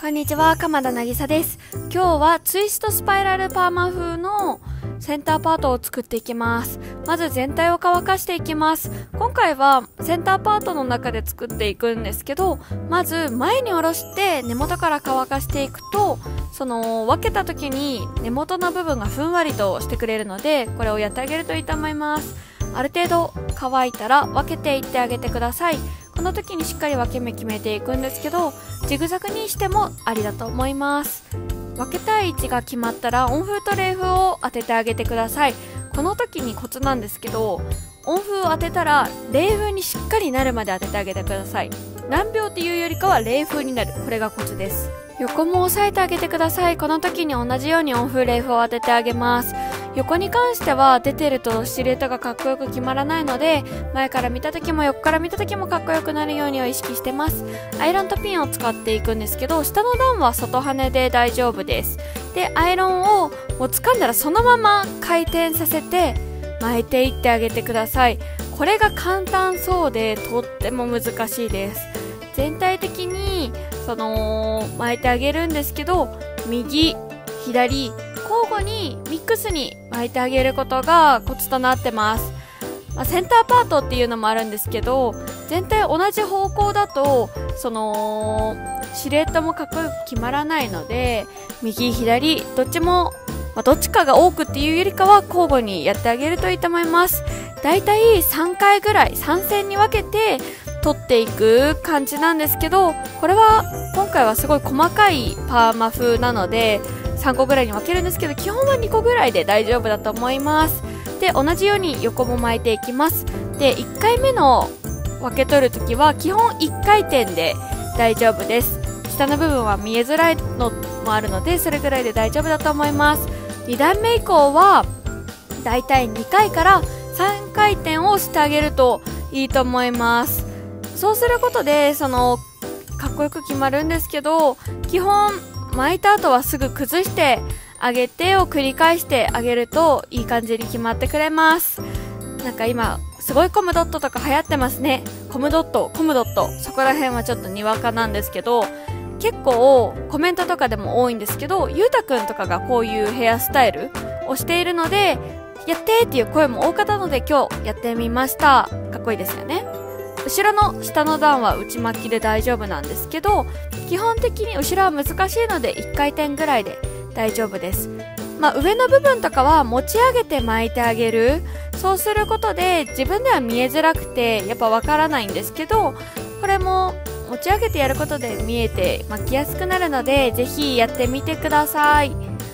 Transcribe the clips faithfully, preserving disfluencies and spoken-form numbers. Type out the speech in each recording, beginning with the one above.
こんにちは、鎌田渚です。今日はツイストスパイラルパーマ風のセンターパートを作っていきます。まず全体を乾かしていきます。今回はセンターパートの中で作っていくんですけど、まず前に下ろして根元から乾かしていくと、その分けた時に根元の部分がふんわりとしてくれるので、これをやってあげるといいと思います。ある程度乾いたら分けていってあげてください。この時にしっかり分け目決めていくんですけど、ジグザグにしてもありだと思います。分けたい位置が決まったら温風と冷風を当ててあげてください。この時にコツなんですけど、温風を当てたら冷風にしっかりなるまで当ててあげてください。何秒っていうよりかは冷風になる、これがコツです。横も押さえてあげてください。この時に同じように温風冷風を当ててあげます。横に関しては出てるとシルエットがかっこよく決まらないので、前から見た時も横から見た時もかっこよくなるようにを意識してます。アイロンとピンを使っていくんですけど、下の段は外跳ねで大丈夫です。で、アイロンをもう掴んだらそのまま回転させて巻いていってあげてください。これが簡単そうでとっても難しいです。全体的にその巻いてあげるんですけど、右左交互にミックスに巻いてあげることがコツとなってます。まあ、センターパートっていうのもあるんですけど、全体同じ方向だとそのシルエットもかっこよく決まらないので、右左どっちも、まあ、どっちかが多くっていうよりかは交互にやってあげるといいと思います。だいたいさんかいぐらいさんせんに分けて取っていく感じなんですけど、これは今回はすごい細かいパーマ風なのでさんこぐらいに分けるんですけど、基本はにこぐらいで大丈夫だと思います。で、同じように横も巻いていきます。で、いっかいめの分け取るときは基本いっかい転で大丈夫です。下の部分は見えづらいのもあるので、それぐらいで大丈夫だと思います。に段目以降はだいたいにかいからさんかい転をしてあげるといいと思います。そうすることでそのかっこよく決まるんですけど、基本巻いた後はすぐ崩してあげてを繰り返してあげるといい感じに決まってくれます。なんか今すごいコムドットとか流行ってますね。コムドットコムドット、そこら辺はちょっとにわかなんですけど、結構コメントとかでも多いんですけど、ゆうたくんとかがこういうヘアスタイルをしているので、やってーっていう声も多かったので今日やってみました。かっこいいですよね。後ろの下の段は内巻きで大丈夫なんですけど、基本的に後ろは難しいのでいっかい転ぐらいで大丈夫です。まあ、上の部分とかは持ち上げて巻いてあげる。そうすることで自分では見えづらくてやっぱわからないんですけど、これも持ち上げてやることで見えて巻きやすくなるので、ぜひやってみてください。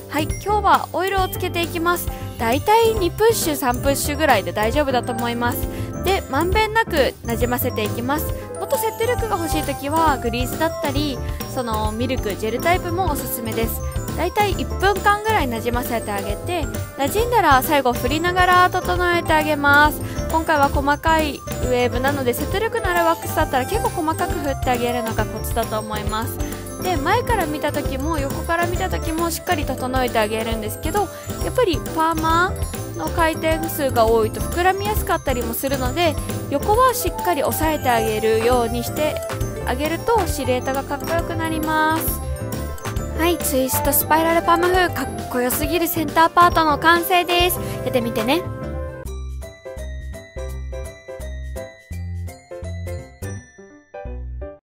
はい、今日はオイルをつけていきます。だいたいにプッシュさんプッシュぐらいで大丈夫だと思います。で、まんべんなくなじませていきます。もっと設定力が欲しいときはグリースだったり、そのミルクジェルタイプもおすすめです。だいたいいっぷんかんぐらいなじませてあげて、なじんだら最後振りながら整えてあげます。今回は細かいウェーブなので、設定力のあるワックスだったら結構細かく振ってあげるのがコツだと思います。で、前から見たときも横から見たときもしっかり整えてあげるんですけど、やっぱりパーマーの回転数が多いと膨らみやすかったりもするので、横はしっかり押さえてあげるようにしてあげるとシルエットがかっこよくなります。はい、ツイストスパイラルパーマ風、かっこよすぎるセンターパートの完成です。やってみてね。